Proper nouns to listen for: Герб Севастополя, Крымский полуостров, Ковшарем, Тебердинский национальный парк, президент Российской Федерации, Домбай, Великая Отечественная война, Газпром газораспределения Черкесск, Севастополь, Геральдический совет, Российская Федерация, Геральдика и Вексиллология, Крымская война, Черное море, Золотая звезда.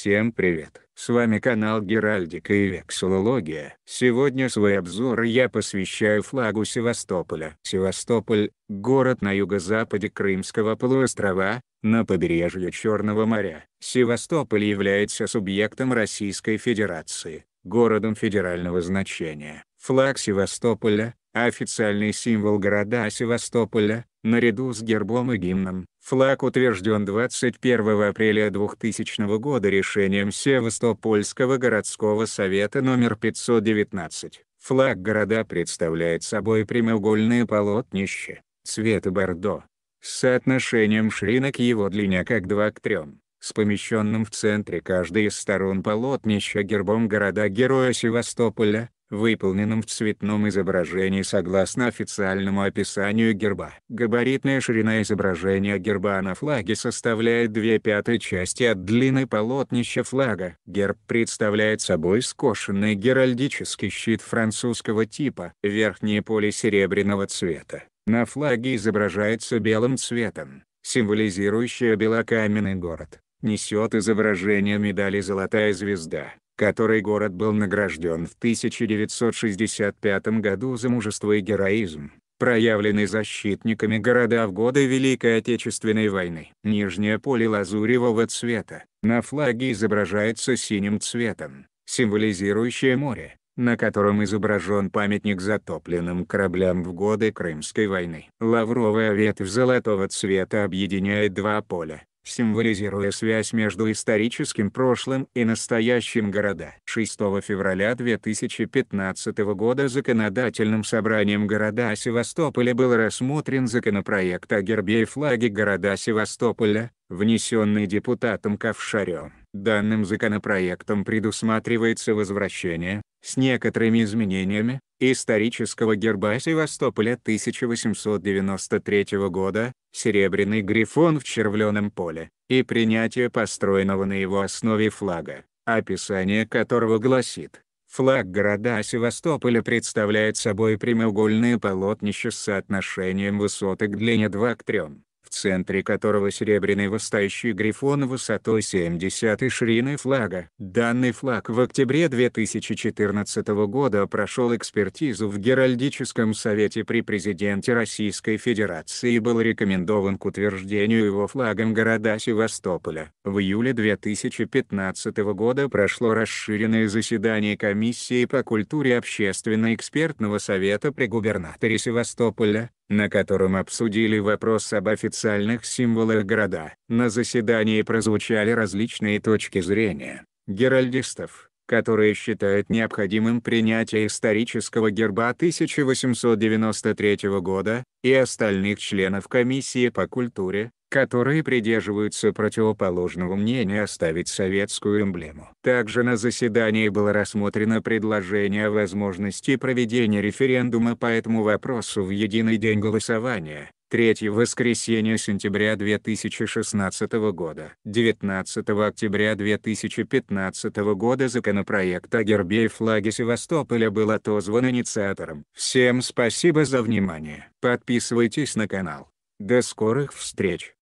Всем привет! С вами канал Геральдика и Вексиллология. Сегодня свои обзоры я посвящаю флагу Севастополя. Севастополь – город на юго-западе Крымского полуострова, на побережье Черного моря. Севастополь является субъектом Российской Федерации, городом федерального значения. Флаг Севастополя – официальный символ города Севастополя, наряду с гербом и гимном. Флаг утвержден 21 апреля 2000 года решением Севастопольского городского совета номер 519. Флаг города представляет собой прямоугольное полотнище, цвета бордо, с соотношением ширины к его длине как 2:3, с помещенным в центре каждой из сторон полотнища гербом города-героя Севастополя, выполненным в цветном изображении согласно официальному описанию герба. Габаритная ширина изображения герба на флаге составляет 2/5 части от длины полотнища флага. Герб представляет собой скошенный геральдический щит французского типа. Верхнее поле серебряного цвета. На флаге изображается белым цветом, символизирующее белокаменный город. Несет изображение медали «Золотая звезда», которой город был награжден в 1965 году за мужество и героизм, проявленный защитниками города в годы Великой Отечественной войны. Нижнее поле лазуревого цвета. На флаге изображается синим цветом, символизирующее море, на котором изображен памятник затопленным кораблям в годы Крымской войны. Лавровая ветвь золотого цвета объединяет два поля, символизируя связь между историческим прошлым и настоящим города. 6 февраля 2015 года законодательным собранием города Севастополя был рассмотрен законопроект о гербе и флаге города Севастополя, внесенный депутатом Ковшарем. Данным законопроектом предусматривается возвращение, с некоторыми изменениями, исторического герба Севастополя 1893 года, серебряный грифон в червленом поле, и принятие построенного на его основе флага, описание которого гласит: флаг города Севастополя представляет собой прямоугольное полотнище с соотношением высоты к длине 2:3. В центре которого серебряный восстающий грифон высотой 70 и шириной флага. Данный флаг в октябре 2014 года прошел экспертизу в Геральдическом совете при президенте Российской Федерации и был рекомендован к утверждению его флагом города Севастополя. В июле 2015 года прошло расширенное заседание комиссии по культуре общественно-экспертного совета при губернаторе Севастополя, на котором обсудили вопрос об официальных символах города. На заседании прозвучали различные точки зрения геральдистов, которые считают необходимым принятие исторического герба 1893 года, и остальных членов комиссии по культуре, которые придерживаются противоположного мнения оставить советскую эмблему. Также на заседании было рассмотрено предложение о возможности проведения референдума по этому вопросу в единый день голосования, третье воскресенье сентября 2016 года. 19 октября 2015 года законопроект о гербе и флаге Севастополя был отозван инициатором. Всем спасибо за внимание. Подписывайтесь на канал. До скорых встреч.